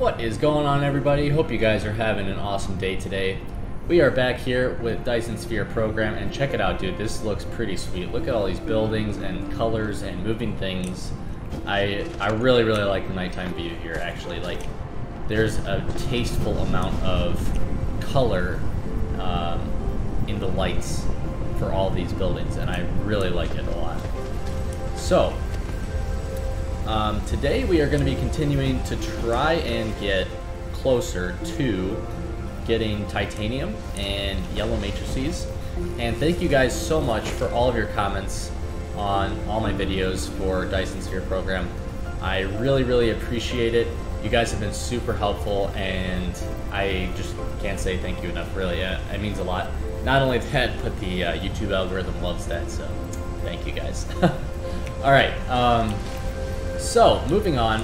What is going on, everybody? Hope you guys are having an awesome day today. We are back here with Dyson Sphere Program, and check it out, dude. This looks pretty sweet. Look at all these buildings and colors and moving things. I really like the nighttime view here, actually. Like, there's a tasteful amount of color in the lights for all these buildings, and I really like it a lot. So today we are going to be continuing to try and get closer to getting titanium and yellow matrices. And thank you guys so much for all of your comments on all my videos for Dyson Sphere Program. I really appreciate it. You guys have been super helpful, and I just can't say thank you enough, really. It means a lot. Not only that, but the YouTube algorithm loves that, so thank you guys. All right, so moving on,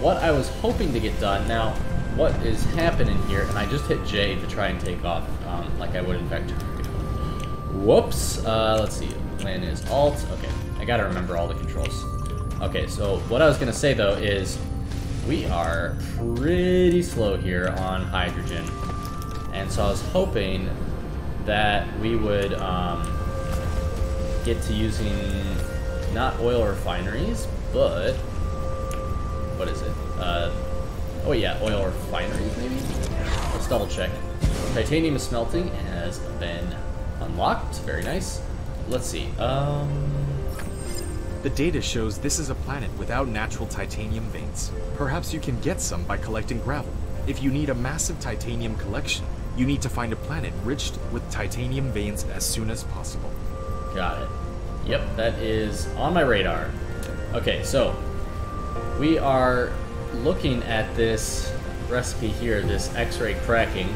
what I was hoping to get done now, what is happening here, and I just hit J to try and take off like I would in Factorio. Whoops, let's see, when is Alt, okay, I gotta remember all the controls. Okay, so what I was gonna say though is, we are pretty slow here on hydrogen, and so I was hoping that we would get to using not oil refineries, but what is it? Oh yeah, oil refineries maybe? Let's double check. Titanium smelting has been unlocked. Very nice. Let's see. The data shows this is a planet without natural titanium veins. Perhaps you can get some by collecting gravel. If you need a massive titanium collection, you need to find a planet rich with titanium veins as soon as possible. Got it. Yep, that is on my radar. Okay, so we are looking at this recipe here, this X-ray cracking,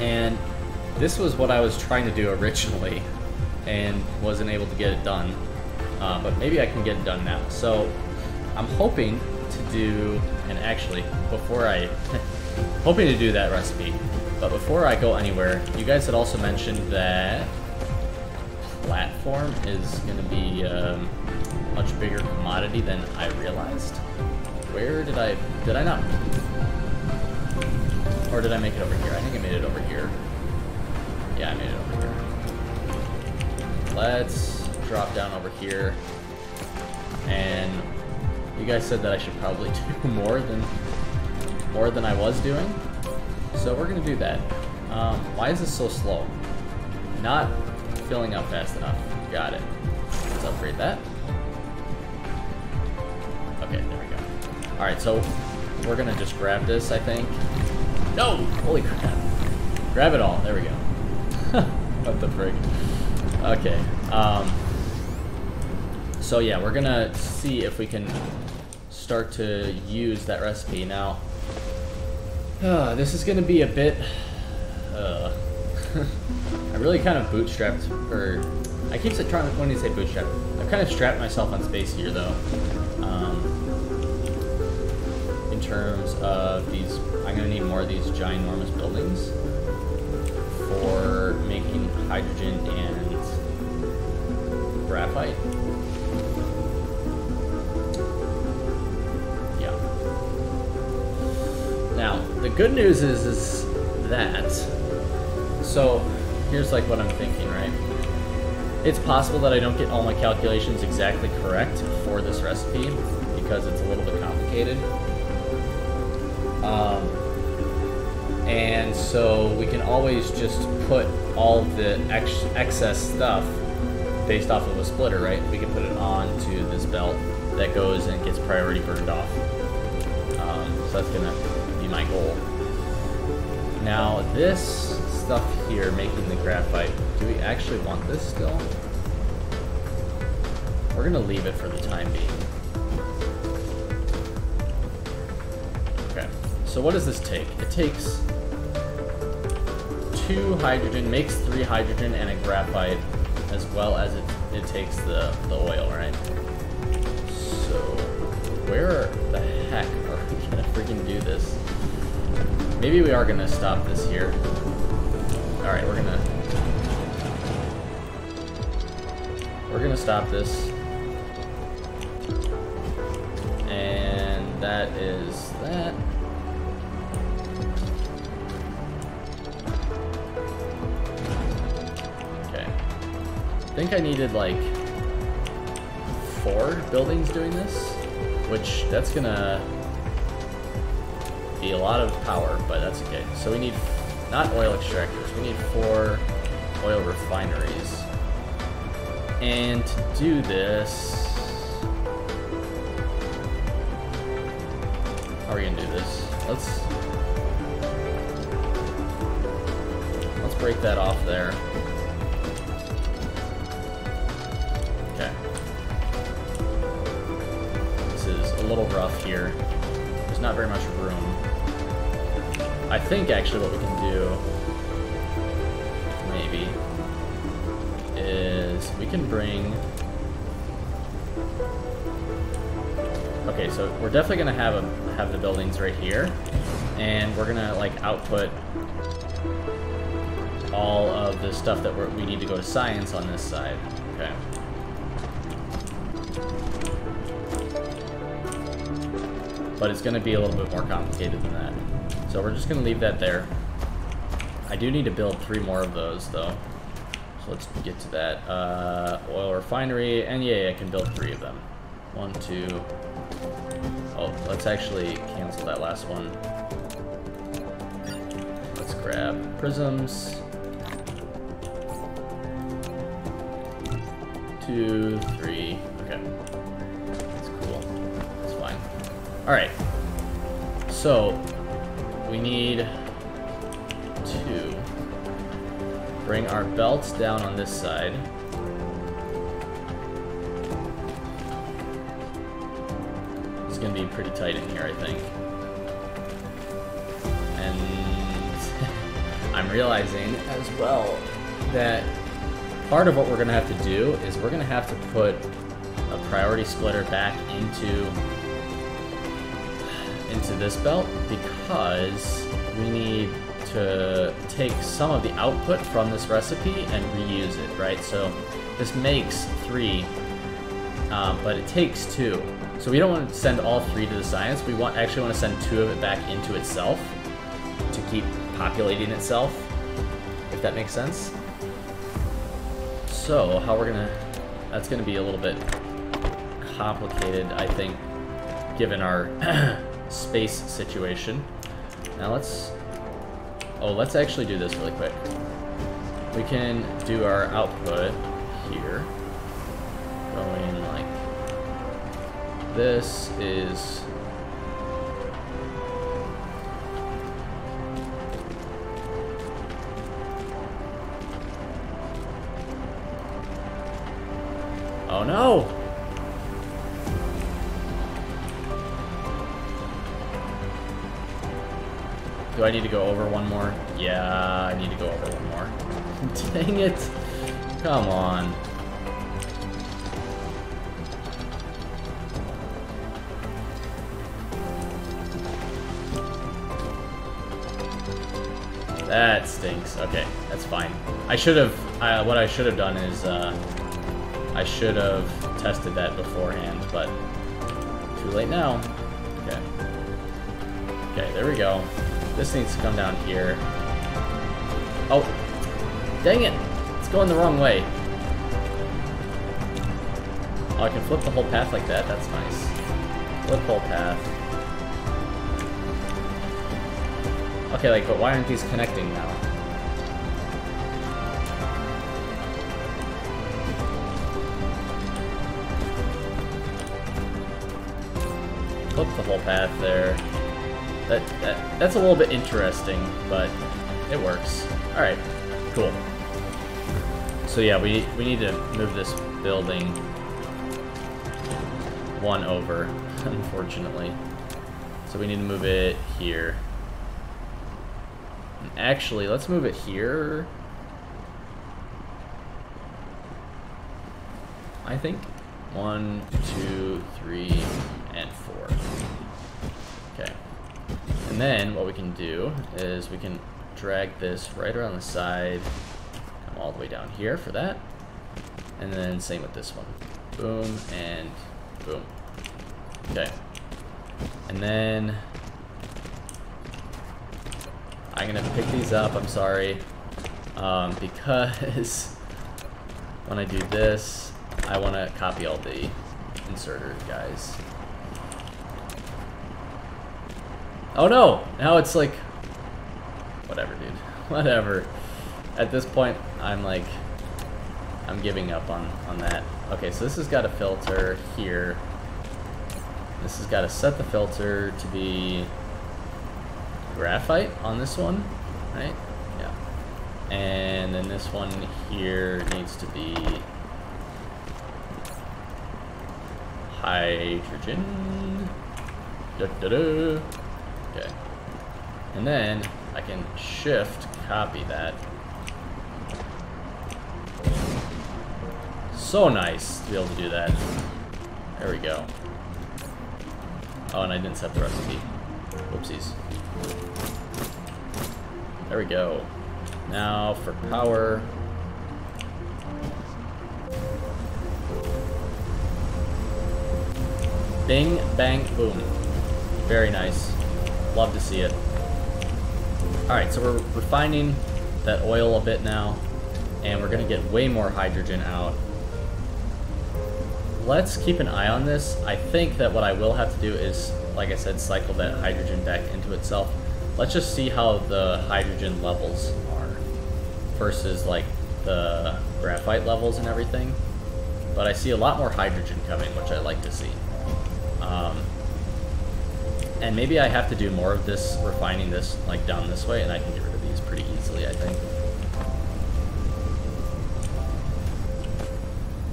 and this was what I was trying to do originally and wasn't able to get it done, but maybe I can get it done now. So I'm hoping to do, and actually before I hoping to do that recipe, but before I go anywhere, you guys had also mentioned that platform is going to be a much bigger commodity than I realized. Where did I not? Or did I make it over here? I think I made it over here. Yeah, I made it over here. Let's drop down over here. And you guys said that I should probably do more than I was doing. So we're going to do that. Why is this so slow? Not filling up fast enough. Got it. Let's upgrade that. Okay, there we go. Alright, so we're gonna just grab this, I think. No! Holy crap. Grab it all. There we go. What the frick? Okay. So yeah, we're gonna see if we can start to use that recipe. Now, this is gonna be a bit... I really kind of bootstrapped, or I keep trying to, when you say bootstrap, I've kind of strapped myself on space here though, in terms of these. I'm gonna need more of these ginormous buildings for making hydrogen and graphite. Yeah. Now the good news is that, so here's like what I'm thinking, right? It's possible that I don't get all my calculations exactly correct for this recipe because it's a little bit complicated. And so we can always just put all the excess stuff based off of a splitter, right? We can put it onto this belt that goes and gets priority burned off. So that's gonna be my goal. Now this stuff here, making the graphite, do we actually want this still? We're gonna leave it for the time being. Okay, so what does this take? It takes 2 hydrogen, makes 3 hydrogen and a graphite, as well as it takes the oil, right? So where the heck are we gonna freaking do this? Maybe we are gonna stop this here. Alright, we're gonna stop this, and that is that. I think I needed like 4 buildings doing this, which that's gonna be a lot of power, but that's okay. So we need not oil extractors, we need 4 oil refineries. And to do this, how are we gonna do this? Let's break that off there. Okay. This is a little rough here. There's not very much room. I think actually what we can do, maybe, is we can bring... Okay, so we're definitely gonna have the buildings right here, and we're gonna like output all of the stuff that we need to go to science on this side. Okay. But it's gonna be a little bit more complicated than that. So we're just gonna leave that there. I do need to build 3 more of those though. So let's get to that. Oil refinery, and yay, I can build 3 of them. 1, 2. Oh, let's actually cancel that last one. Let's grab prisms. 2, 3. Okay. That's cool. That's fine. Alright. So, we need to bring our belts down on this side. It's gonna be pretty tight in here, I think. And I'm realizing as well that part of what we're gonna have to do is we're gonna have to put a priority splitter back into this belt, because we need to take some of the output from this recipe and reuse it, right? So this makes 3, but it takes 2. So we don't want to send all 3 to the science. We actually want to send 2 of it back into itself to keep populating itself, if that makes sense. So how we're gonna, that's gonna be a little bit complicated, I think, given our space situation. Now let's actually do this really quick. We can do our output here, going like, this is oh no. Do I need to go over 1 more? Yeah, I need to go over 1 more. Dang it. Come on. That stinks. Okay, that's fine. I should have, what I should have done is, I should have tested that beforehand, but too late now. Okay. Okay, there we go. This needs to come down here. Oh, dang it. It's going the wrong way. Oh, I can flip the whole path like that. That's nice. Flip whole path. Okay, like, but why aren't these connecting now? Flip the whole path there. That's a little bit interesting, but it works. Alright, cool. So yeah, we need to move this building 1 over, unfortunately. So we need to move it here. Actually, let's move it here, I think. 1, 2, 3, and 4. Okay. And then what we can do is we can drag this right around the side, come all the way down here for that. And then same with this one. Boom and boom. Okay. And then I'm gonna pick these up, I'm sorry, because when I do this, I want to copy all the inserter guys. Oh no! Now it's like, whatever, dude. Whatever. At this point, I'm like, I'm giving up on that. Okay, so this has got a filter here. This has got to set the filter to be graphite on this one, right? Yeah. And then this one here needs to be hydrogen. Da, da, da. Okay. And then I can shift copy that. So nice to be able to do that. There we go. Oh, and I didn't set the recipe. Whoopsies. There we go. Now for power. Bing, bang, boom. Very nice. Love to see it. Alright, so we're refining that oil a bit now, and we're going to get way more hydrogen out. Let's keep an eye on this. I think that what I will have to do is, like I said, cycle that hydrogen back into itself. Let's just see how the hydrogen levels are versus like the graphite levels and everything. But I see a lot more hydrogen coming, which I like to see. And maybe I have to do more of this, refining this like down this way, and I can get rid of these pretty easily, I think.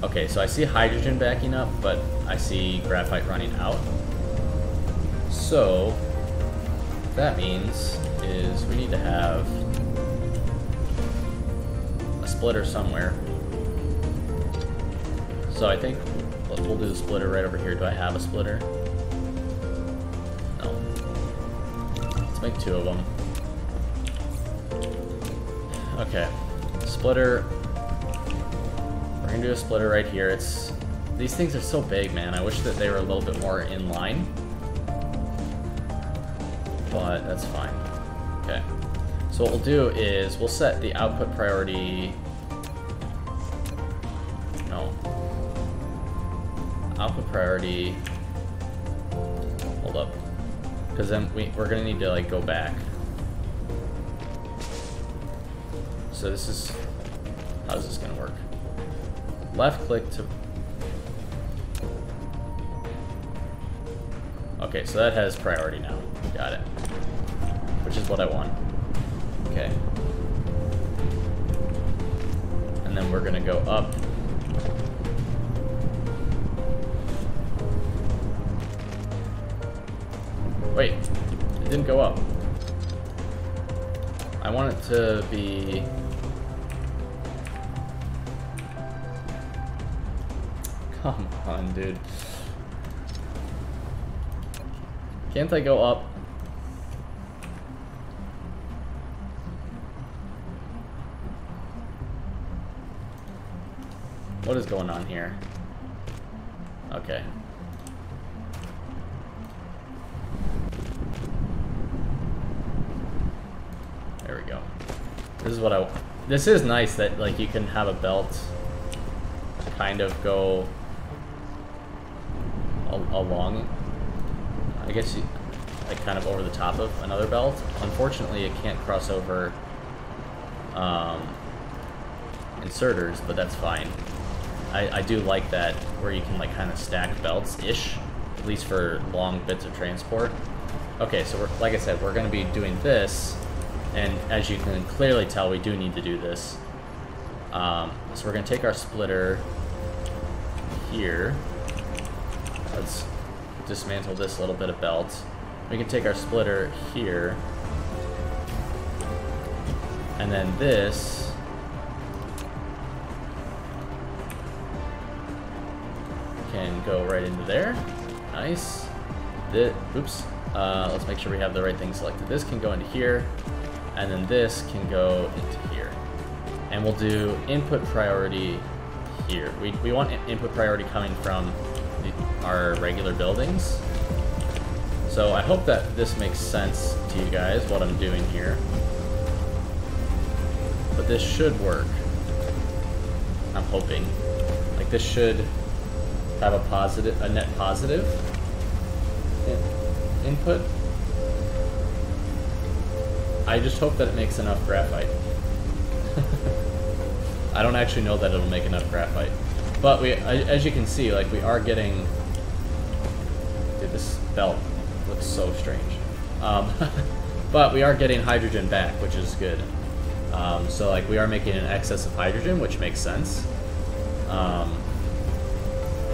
Okay, so I see hydrogen backing up, but I see graphite running out. So, what that means is we need to have a splitter somewhere. So I think we'll do the splitter right over here. Do I have a splitter? No. Let's make two of them. Okay, splitter. We're gonna do a splitter right here. It's, these things are so big, man. I wish that they were a little bit more in line, but that's fine. Okay, so what we'll do is we'll set the output priority. No, output priority. Hold up, because then we're gonna need to like go back. So this is, how's this gonna work? Left click to... Okay, so that has priority now. Got it. Which is what I want. Okay. And then we're gonna go up. Wait, it didn't go up. I want it to be... Come on, dude. Can't I go up? What is going on here? Okay. There we go. This is what I... This is nice that, like, you can have a belt kind of go... along, I guess, you, like kind of over the top of another belt. Unfortunately, it can't cross over inserters, but that's fine. I do like that, where you can like kind of stack belts-ish, at least for long bits of transport. Okay, so we're, like I said, we're going to be doing this, and as you can clearly tell, we do need to do this. So we're going to take our splitter here. Let's dismantle this little bit of belt. We can take our splitter here. And then this. Can go right into there. Nice. Oops. Let's make sure we have the right thing selected. This can go into here. And then this can go into here. And we'll do input priority here. We want input priority coming from our regular buildings. So I hope that this makes sense to you guys, what I'm doing here. But this should work. I'm hoping. Like this should have a net positive input. I just hope that it makes enough graphite. I don't actually know that it'll make enough graphite, but we, as you can see, like we are getting. Dude, this belt looks so strange, but we are getting hydrogen back, which is good. So like we are making an excess of hydrogen, which makes sense.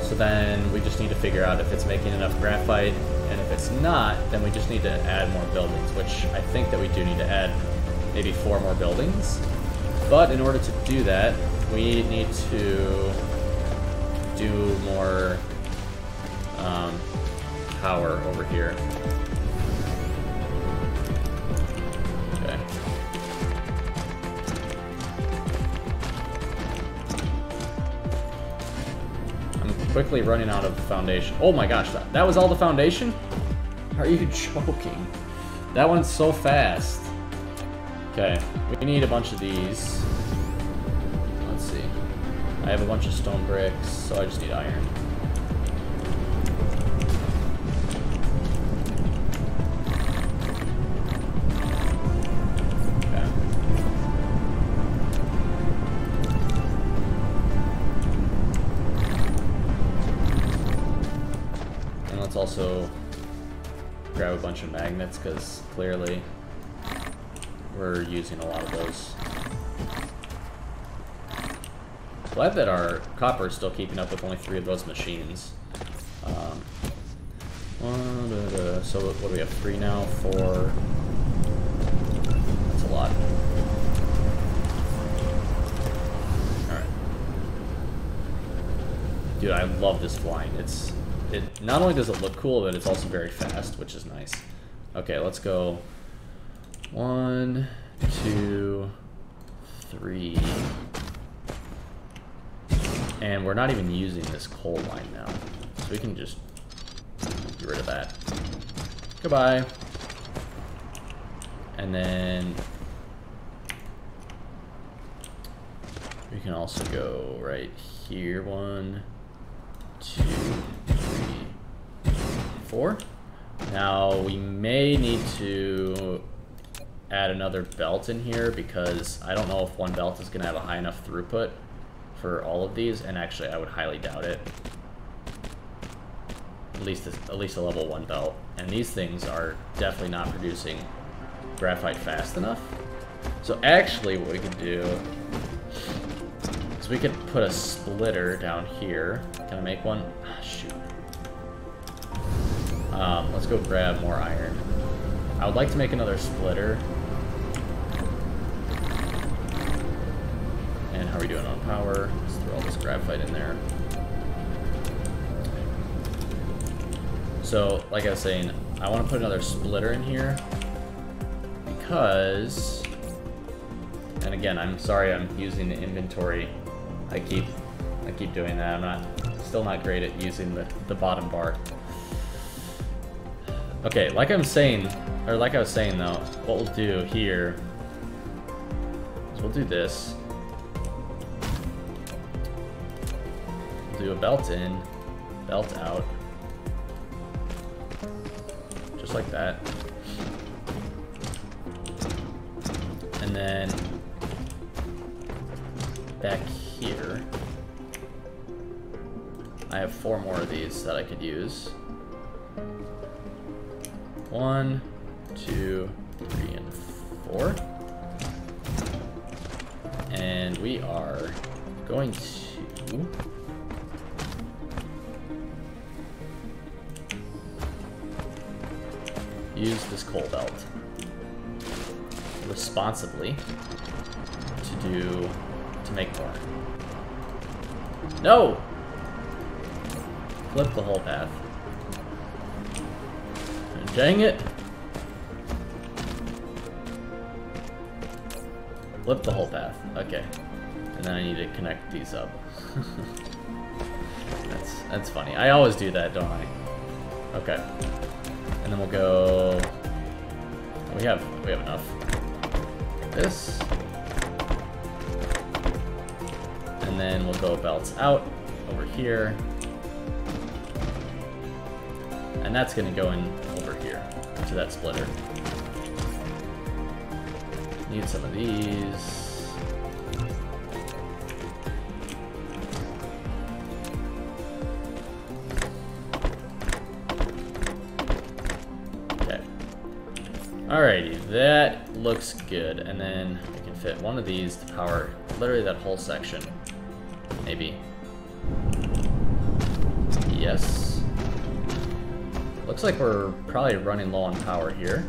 So then we just need to figure out if it's making enough graphite, and if it's not, then we just need to add more buildings, which I think that we do need to add maybe 4 more buildings. But in order to do that, we need to do more power over here. Okay. I'm quickly running out of foundation. Oh my gosh, that was all the foundation? Are you joking? That went so fast. Okay, we need a bunch of these. Let's see. I have a bunch of stone bricks, so I just need iron. Okay. And let's also grab a bunch of magnets, because clearly we're using a lot of those. Glad that our copper is still keeping up with only 3 of those machines. So what do we have? 3 now? 4? That's a lot. Alright. Dude, I love this flying. It not only does it look cool, but it's also very fast, which is nice. Okay, let's go. 1, 2, 3. And we're not even using this coal line now. So we can just get rid of that. Goodbye. And then we can also go right here. 1, 2, 3, 4. Now we may need to add another belt in here, because I don't know if one belt is going to have a high enough throughput for all of these, and actually I would highly doubt it. At least a level 1 belt, and these things are definitely not producing graphite fast enough. So actually what we could do is we could put a splitter down here. Can I make one? Ah, shoot. Let's go grab more iron. I would like to make another splitter. And how are we doing on power? Let's throw all this graphite in there. So, like I was saying, I want to put another splitter in here because, and again, I'm sorry I'm using the inventory. I keep doing that. I'm still not great at using the bottom bar. Okay, like I was saying though, what we'll do here is we'll do this. We'll do a belt in, belt out. Just like that. And then back here, I have 4 more of these that I could use. 1, 2, 3, and 4. And we are going to use this coal belt responsibly to make more. No! Flip the whole path. Dang it! Flip the whole path. Okay. And then I need to connect these up. That's funny. I always do that, don't I? Okay. And then we'll go... We have enough. This. And and then we'll go belts out over here. And that's gonna go in over here to that splitter. Need some of these. Okay. Alrighty, that looks good. And then we can fit one of these to power literally that whole section. Maybe. Yes. Looks like we're probably running low on power here,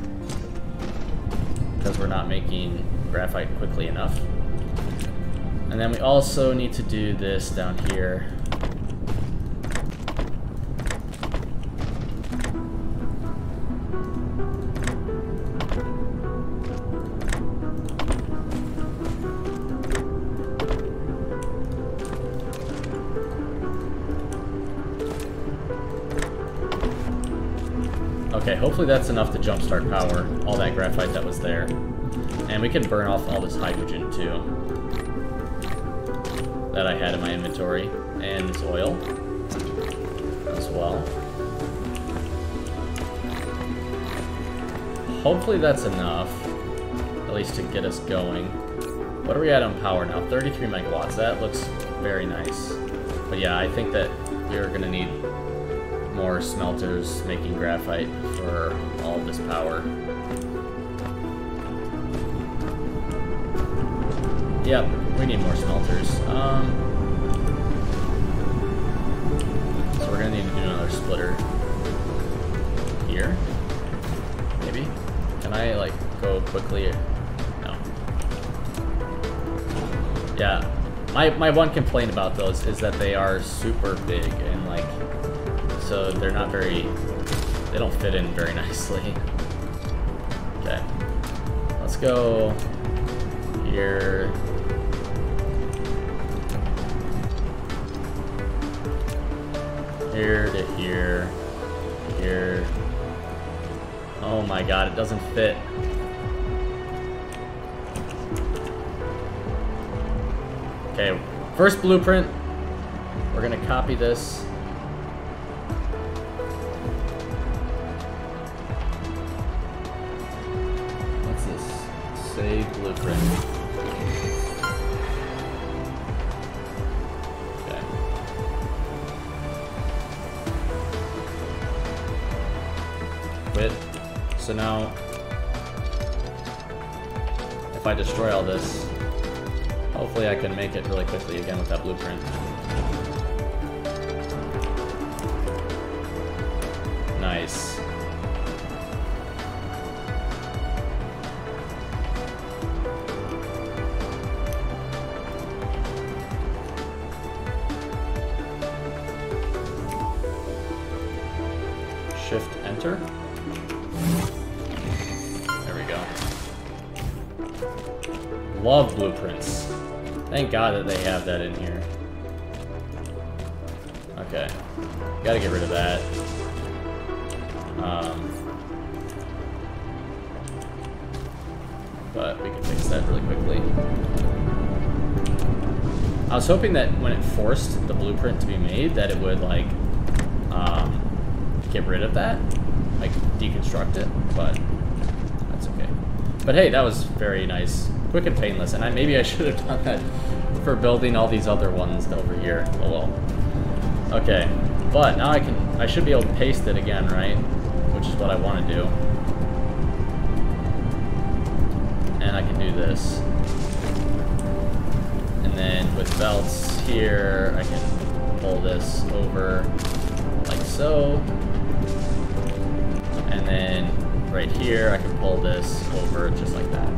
because we're not making graphite quickly enough. And then we also need to do this down here. Okay, hopefully that's enough to jumpstart power, all that graphite that was there. And we can burn off all this hydrogen, too, that I had in my inventory, and this oil as well. Hopefully that's enough, at least to get us going. What are we at on power now? 33 megawatts. That looks very nice. But yeah, I think that we're going to need more smelters making graphite for all this power. Yep, we need more smelters. So we're gonna need to do another splitter here. Maybe. Can I like go quickly? No. Yeah. My one complaint about those is that they are super big and like, so they're not very, they don't fit in very nicely. Okay, let's go here. Here to here, here. Oh my god, it doesn't fit. Okay, first blueprint. We're gonna copy this. Blueprint. Okay. Quit. So now, if I destroy all this, hopefully I can make it really quickly again with that blueprint. Nice. Shift-Enter. There we go. Love blueprints. Thank God that they have that in here. Okay. Gotta get rid of that. But we can fix that really quickly. I was hoping that when it forced the blueprint to be made, that it would, like, get rid of that, like deconstruct it, but that's okay. But hey, that was very nice, quick and painless, and maybe I should have done that for building all these other ones over here. Oh well. Okay, but now I should be able to paste it again, right? Which is what I want to do, and I can do this, and then with belts here I can pull this over like so. And then right here, I can pull this over just like that.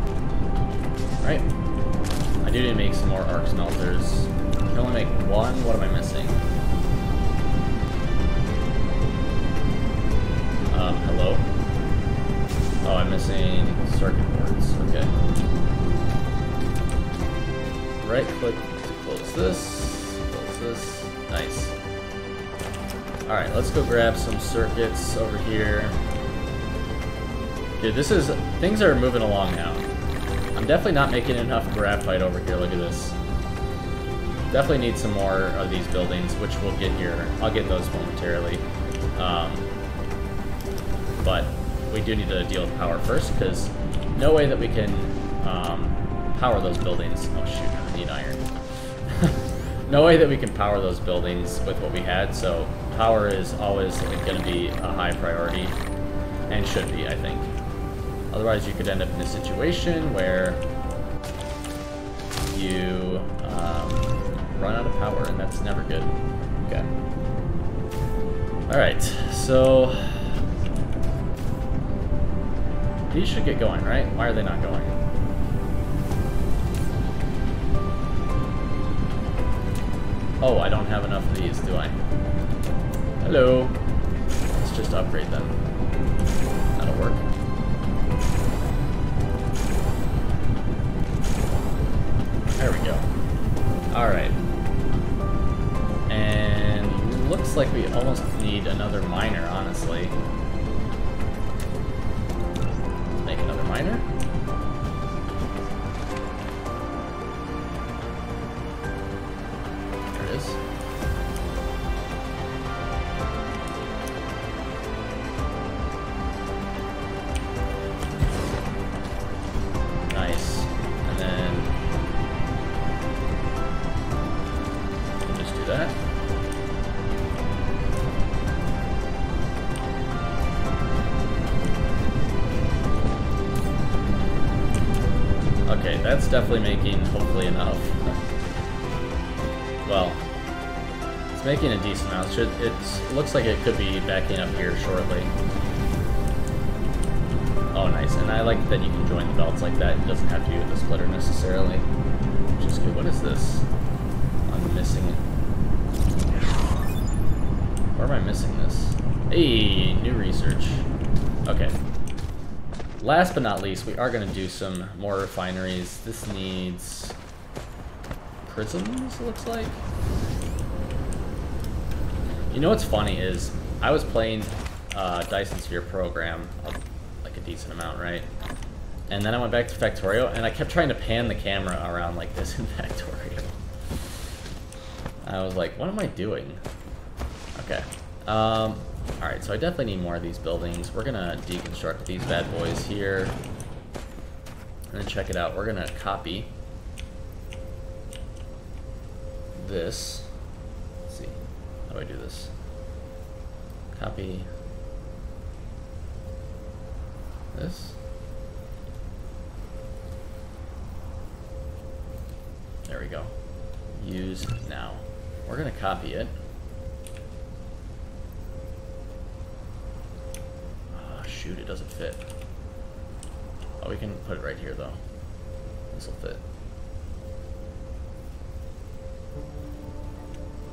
Right? I do need to make some more arc smelters. I can only make one. What am I missing? Hello? Oh, I'm missing circuit boards. Okay. Right click to close this. Close this. Nice. Alright, let's go grab some circuits over here. Dude, this is, things are moving along now. I'm definitely not making enough graphite over here, look at this. Definitely need some more of these buildings, which we'll get here. I'll get those momentarily. But we do need to deal with power first, because no way that we can power those buildings. Oh shoot, I need iron. No way that we can power those buildings with what we had, so power is always going to be a high priority, and should be, I think. Otherwise you could end up in a situation where you run out of power, and that's never good. Okay. Alright, so these should get going, right? Why are they not going? Oh, I don't have enough of these, do I? Hello. Let's just upgrade them. That'll work. There we go. Alright. And looks like we almost need another miner, honestly. Another miner? There it is. Nice. And then we'll just do that. Okay, that's definitely making, hopefully, enough. Well, it's making a decent amount. It looks like it could be backing up here shortly. Oh, nice. And I like that you can join the belts like that. It doesn't have to do with the splitter necessarily. Which is good. What is this? I'm missing it. Where am I missing this? Hey, new research. Okay. Last but not least, we are going to do some more refineries. This needs prisms, it looks like. You know what's funny is, I was playing Dyson Sphere Program, like a decent amount, right? And then I went back to Factorio, and I kept trying to pan the camera around like this in Factorio. I was like, what am I doing? Okay. Alright, so I definitely need more of these buildings. We're gonna deconstruct these bad boys here. And then check it out. We're gonna copy this. Let's see. How do I do this? Copy this. There we go. Use now. We're gonna copy it. Shoot, it doesn't fit. Oh, we can put it right here though. This will fit.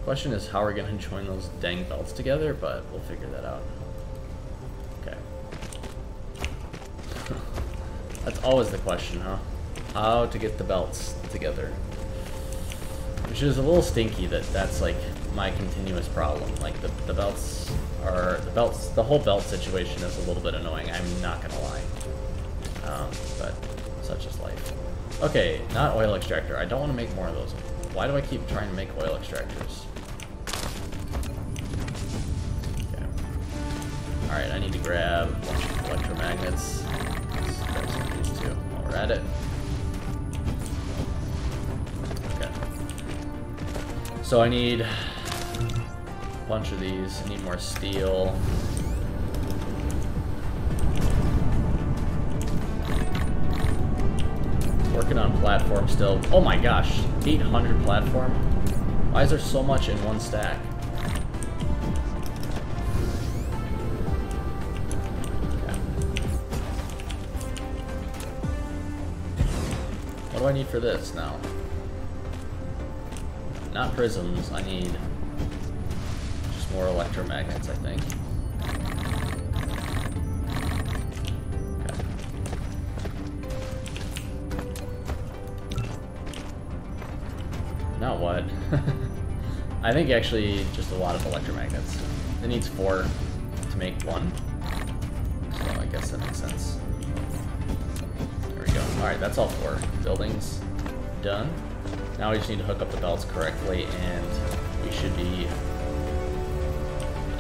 Question is how we're gonna join those dang belts together, but we'll figure that out. Okay. That's always the question, huh? How to get the belts together. Which is a little stinky that that's like my continuous problem. Like the belts are the whole belt situation is a little bit annoying. I'm not gonna lie, but such is life. Okay, not oil extractor. I don't want to make more of those. Why do I keep trying to make oil extractors? Okay. All right, I need to grab electromagnets. Let's grab some of these too while we're at it. So I need a bunch of these. I need more steel. Working on platform still. Oh my gosh, 800 platform? Why is there so much in one stack? Okay. What do I need for this now? Not prisms, I need just more electromagnets, I think. Okay. Not what? I think actually just a lot of electromagnets. It needs 4 to make 1. So I guess that makes sense. There we go. Alright, that's all 4 buildings. Done. Now we just need to hook up the belts correctly and we should be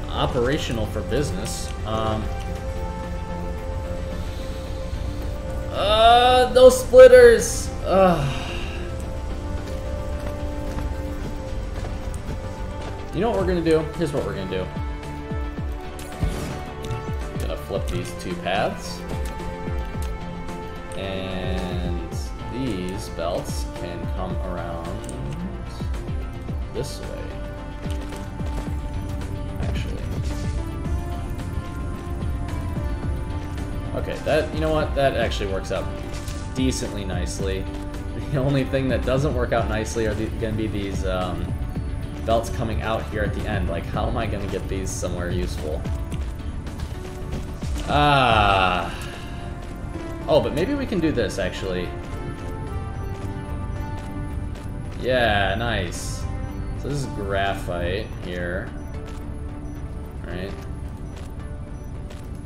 operational for business. Those splitters! You know what we're gonna do? Here's what we're gonna do. I'm gonna flip these two paths. And these belts can come around this way. Okay, that, you know what, that actually works out decently nicely. The only thing that doesn't work out nicely are gonna be these belts coming out here at the end. Like, how am I gonna get these somewhere useful? Oh, but maybe we can do this, actually. Yeah, nice. So this is graphite here, all right?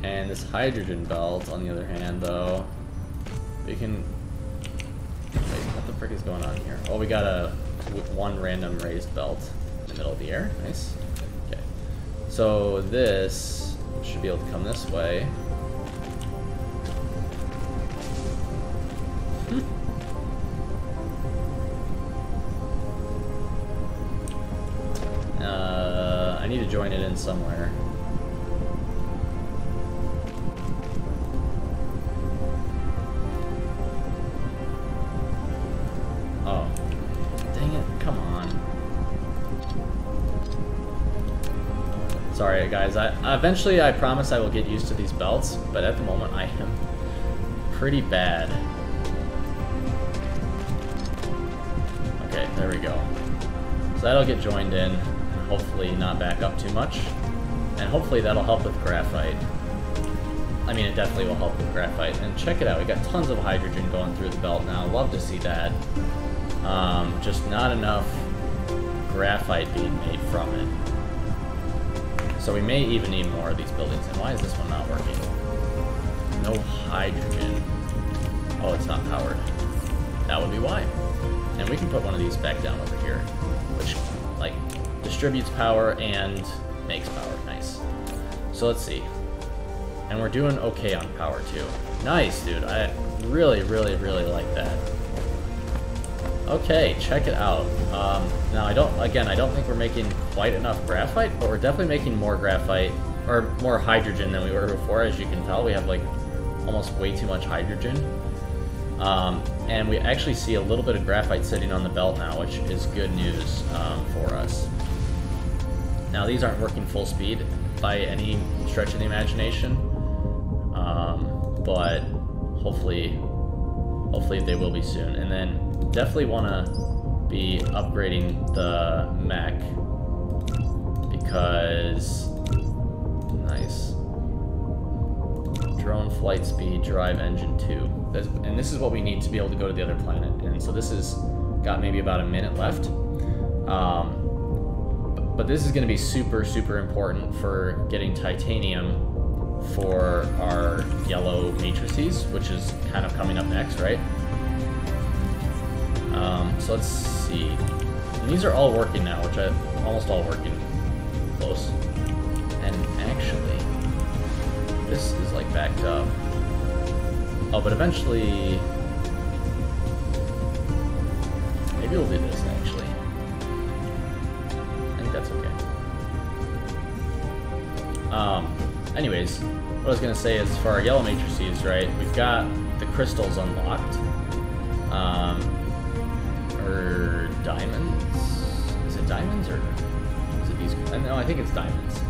And this hydrogen belt, on the other hand, though, we can... Wait, what the frick is going on here? Oh, we got one random raised belt in the middle of the air. Nice. Okay. So this should be able to come this way. I need to join it in somewhere. Sorry guys, eventually I promise I will get used to these belts, but at the moment I am pretty bad. Okay, there we go. So that'll get joined in, and hopefully not back up too much. And hopefully that'll help with graphite. I mean, it definitely will help with graphite. And check it out, we got tons of hydrogen going through the belt now. Love to see that. Just not enough graphite being made from it. So we may even need more of these buildings. And why is this one not working? No hydrogen. Oh, it's not powered. That would be why. And we can put one of these back down over here, which, like, distributes power and makes power. Nice. So let's see. And we're doing okay on power, too. Nice, dude. I really, really, really like that. Okay, check it out. Now I don't think we're making quite enough graphite, but we're definitely making more graphite, or more hydrogen than we were before. As you can tell, we have like almost way too much hydrogen. And we actually see a little bit of graphite sitting on the belt now, which is good news for us. Now these aren't working full speed by any stretch of the imagination, but hopefully they will be soon. And then definitely want to be upgrading the mech because, nice, drone flight speed, drive engine 2. And this is what we need to be able to go to the other planet. And so this has got maybe about a minute left. But this is going to be super, super important for getting titanium for our yellow matrices, which is kind of coming up next, right? So let's see. And these are all working now, which almost all working. Close. And actually, this is like backed up. Oh, but eventually... Maybe we'll do this, actually. I think that's okay. Anyways, what I was going to say is for our yellow matrices, right, we've got the crystals unlocked. Or diamonds? Is it diamonds or is it these? No, I think it's diamonds.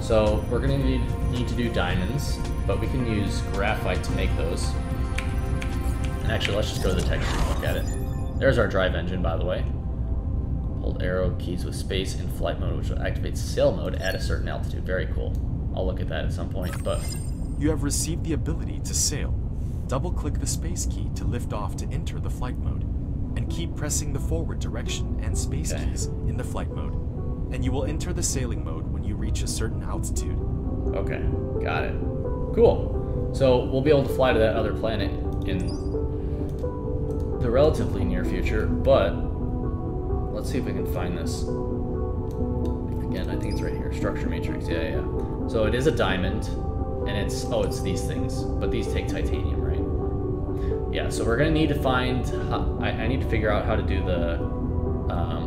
So we're going to need to do diamonds, but we can use graphite to make those. And actually, let's just go to the texture and look at it. There's our drive engine, by the way. Hold arrow keys with space in flight mode, which will activate sail mode at a certain altitude. Very cool. I'll look at that at some point, but... You have received the ability to sail. Double-click the space key to lift off to enter the flight mode, and keep pressing the forward direction and space keys in the flight mode, and you will enter the sailing mode when you reach a certain altitude. Okay, got it. Cool. So we'll be able to fly to that other planet in the relatively near future, but let's see if I can find this. Again, I think it's right here. Structure matrix. Yeah, yeah. So it is a diamond, and it's, oh, it's these things, but these take titanium, right? Yeah. So we're gonna need to find. I need to figure out how to do the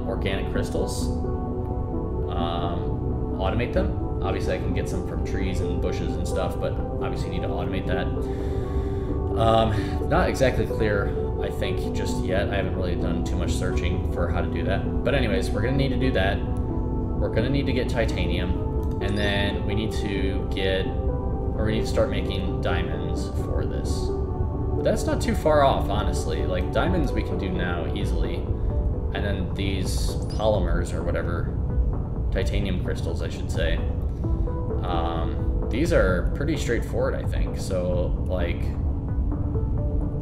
organic crystals. Automate them. Obviously, I can get some from trees and bushes and stuff, but obviously need to automate that. Not exactly clear, I think, just yet. I haven't really done too much searching for how to do that. But anyways, we're gonna need to do that. We're gonna need to get titanium, and then we need to get, or we need to start making diamonds for this. But that's not too far off, honestly. Like, diamonds we can do now easily. And then these polymers or whatever, titanium crystals, I should say. These are pretty straightforward, I think. So, like,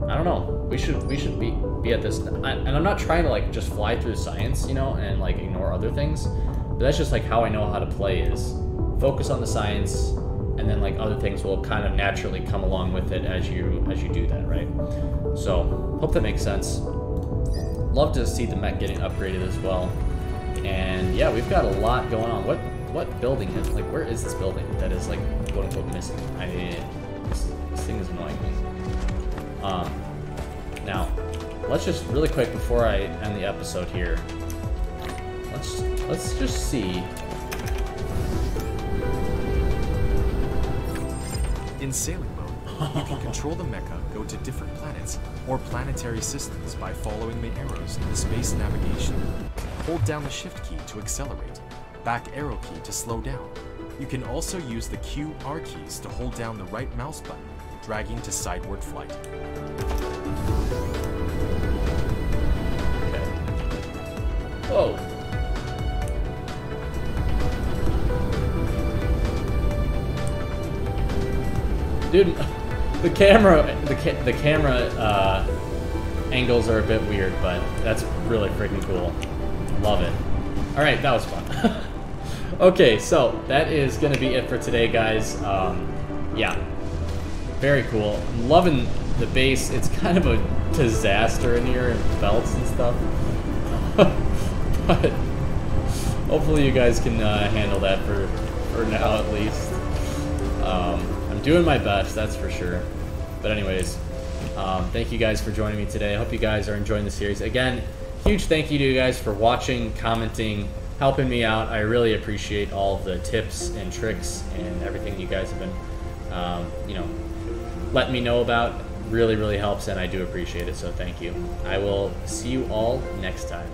I don't know. We should be at this. And I'm not trying to, like, just fly through science, you know, and, like, ignore other things. But that's just, like, how I know how to play is focus on the science, and then, like, other things will kind of naturally come along with it as you do that, right? So, hope that makes sense. Love to see the mech getting upgraded as well. And yeah, we've got a lot going on. What building is, like, where is this building that is, like, quote unquote missing? This thing is annoying me. Now, let's just really quick before I end the episode here. Let's just see. In sailing mode, you can control the mecha, go to different planets or planetary systems by following the arrows in the space navigation. Hold down the shift key to accelerate, back arrow key to slow down. You can also use the Q, R keys to hold down the right mouse button, dragging to sideward flight. Okay. Whoa. Dude, the camera angles are a bit weird, but that's really freaking cool. Love it. All right, that was fun. Okay, so that is gonna be it for today, guys. Yeah, very cool. I'm loving the base. It's kind of a disaster in here and belts and stuff. But hopefully you guys can handle that for now at least. I'm doing my best, that's for sure. But anyways, thank you guys for joining me today. I hope you guys are enjoying the series. Again, huge thank you to you guys for watching, commenting, helping me out. I really appreciate all the tips and tricks and everything you guys have been, you know, letting me know about. Really, really helps, and I do appreciate it, so thank you. I will see you all next time.